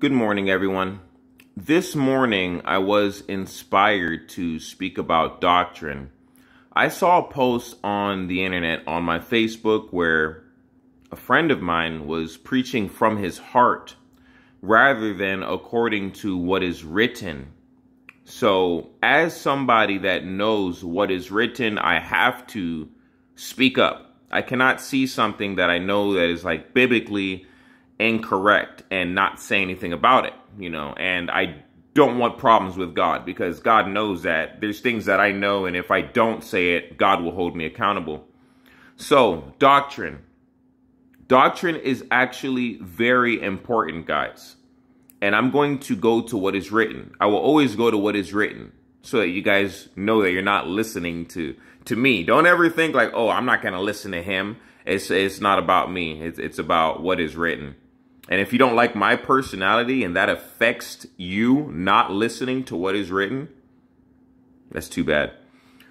Good morning, everyone. This morning, I was inspired to speak about doctrine. I saw a post on the internet on my Facebook where a friend of mine was preaching from his heart rather than according to what is written. So, as somebody that knows what is written, I have to speak up. I cannot see something that I know that is like biblically incorrect and not say anything about it, and I don't want problems with God, because God knows that there's things that I know, and if I don't say it, God will hold me accountable. So doctrine is actually very important, guys, and I'm going to go to what is written. I will always go to what is written so that you guys know that you're not listening to me. Don't ever think like, oh, I'm not going to listen to him. It's not about me. It's about what is written. And if you don't like my personality and that affects you not listening to what is written, that's too bad.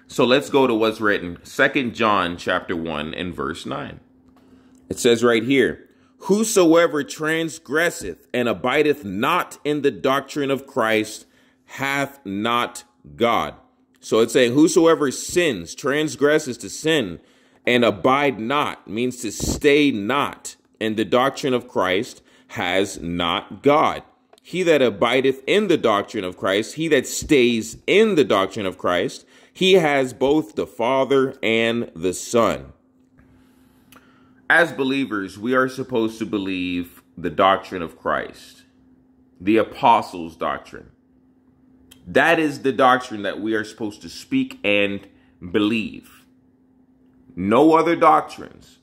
So let's go to what's written. 2 John chapter 1 and verse 9. It says right here, "Whosoever transgresseth and abideth not in the doctrine of Christ hath not God." So it's saying whosoever sins, transgresses to sin, and abide not, means to stay not, and the doctrine of Christ has not God. He that abideth in the doctrine of Christ, he that stays in the doctrine of Christ, he has both the Father and the Son. As believers, we are supposed to believe the doctrine of Christ, the apostles' doctrine. That is the doctrine that we are supposed to speak and believe. No other doctrines.